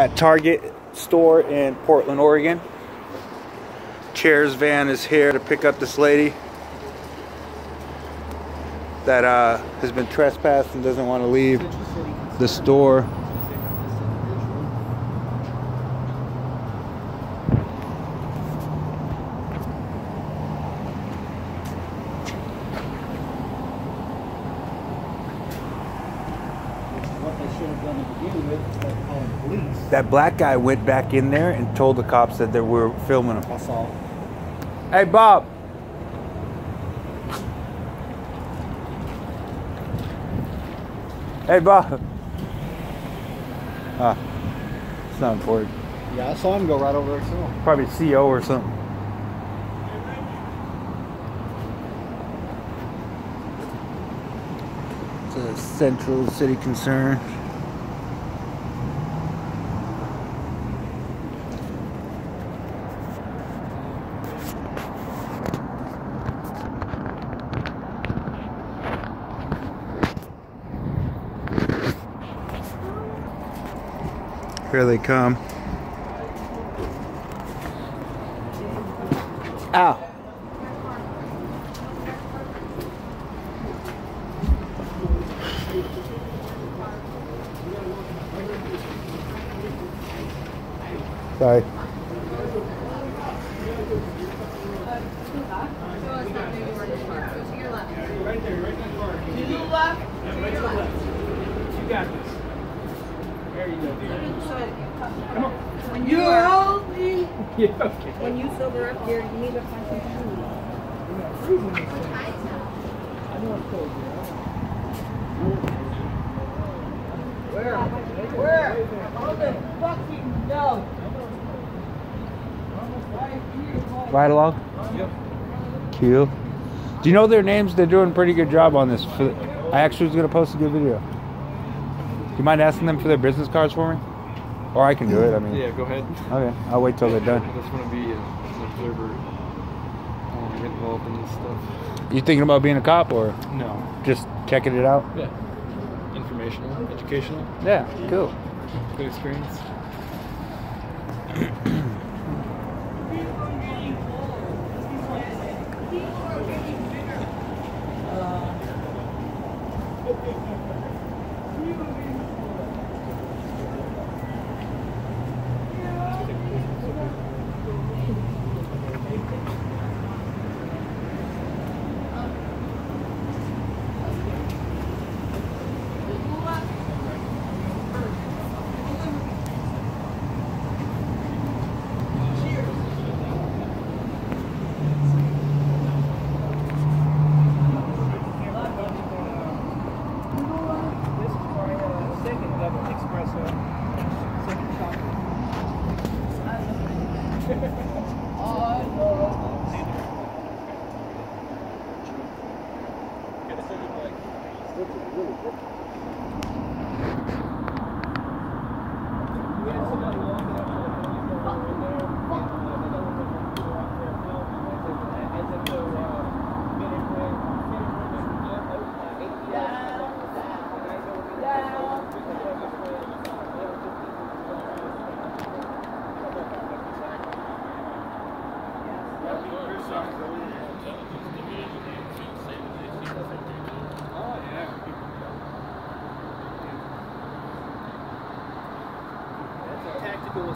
At Target store in Portland, Oregon. Chiers Van is here to pick up this lady that has been trespassed and doesn't want to leave the store. That black guy went back in there and told the cops that they were filming him. That's all. Hey, Bob. Hey, Bob. It's not important. Yeah, I saw him go right over there too. Probably CO or something. It's a Central City Concern. Here they come. Ow. Sorry. Right there, right next park. To your left. To your left. You got this. There you go, dear. Come on. When you hold me. Yeah, okay. When you sober up here, you need to find some food. I know it's cold. Where? Where? All the fucking dogs. Right along? Yep. Cool. Do you know their names? They're doing a pretty good job on this. I actually was going to post a good video. You mind asking them for their business cards for me? Or I can do it, I mean. Yeah, go ahead. Okay, I'll wait till they're done. I just want to be an observer. I don't want to get involved in this stuff. You thinking about being a cop or? No. Just checking it out? Yeah. Informational, educational. Yeah, cool. Good experience.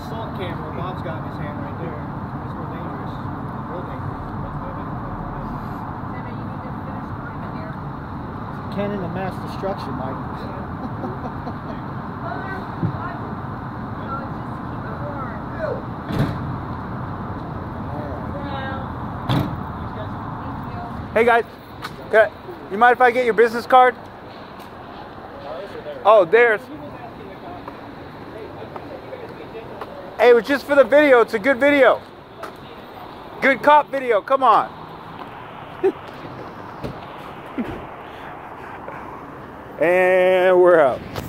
Assault camera, Bob's got in his hand right there. It's real dangerous. Real dangerous. It's a cannon of mass destruction, Mike. Hey guys, you mind if I get your business card? Oh, there's. Hey, it was just for the video. It's a good video. Good cop video. Come on. And we're out.